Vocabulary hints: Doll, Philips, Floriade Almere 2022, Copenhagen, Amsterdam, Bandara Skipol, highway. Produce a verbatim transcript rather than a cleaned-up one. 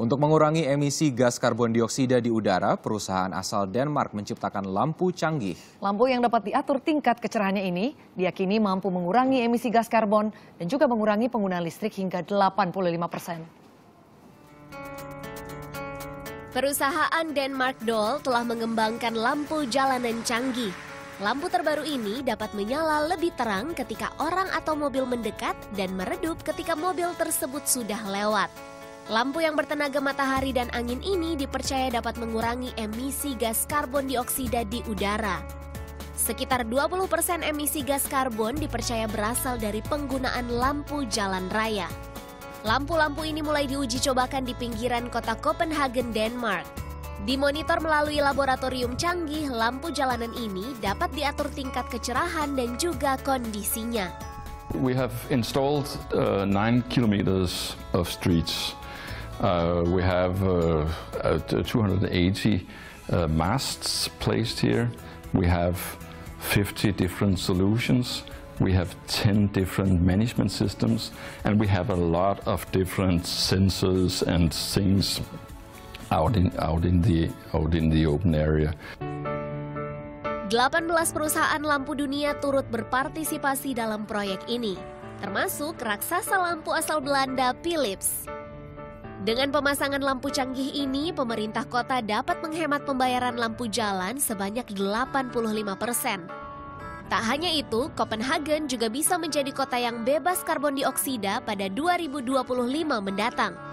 Untuk mengurangi emisi gas karbon dioksida di udara, perusahaan asal Denmark menciptakan lampu canggih. Lampu yang dapat diatur tingkat kecerahannya ini diyakini mampu mengurangi emisi gas karbon dan juga mengurangi penggunaan listrik hingga delapan puluh lima persen. Perusahaan Denmark Doll telah mengembangkan lampu jalanan canggih. Lampu terbaru ini dapat menyala lebih terang ketika orang atau mobil mendekat dan meredup ketika mobil tersebut sudah lewat. Lampu yang bertenaga matahari dan angin ini dipercaya dapat mengurangi emisi gas karbon dioksida di udara. Sekitar dua puluh persen emisi gas karbon dipercaya berasal dari penggunaan lampu jalan raya. Lampu-lampu ini mulai diuji cobakan di pinggiran kota Copenhagen, Denmark. Dimonitor melalui laboratorium canggih, lampu jalanan ini dapat diatur tingkat kecerahan dan juga kondisinya. We have installed uh, nine kilometers of streets. Uh, we have uh, two hundred eighty uh, masts placed here. We have fifty different solutions. We have ten different management systems, and we have a lot of different sensors and things out in out in the out in the open area. delapan belas perusahaan lampu dunia turut berpartisipasi dalam proyek ini, termasuk raksasa lampu asal Belanda Philips. Dengan pemasangan lampu canggih ini, pemerintah kota dapat menghemat pembayaran lampu jalan sebanyak delapan puluh lima persen. Tak hanya itu, Copenhagen juga bisa menjadi kota yang bebas karbon dioksida pada dua ribu dua puluh lima mendatang.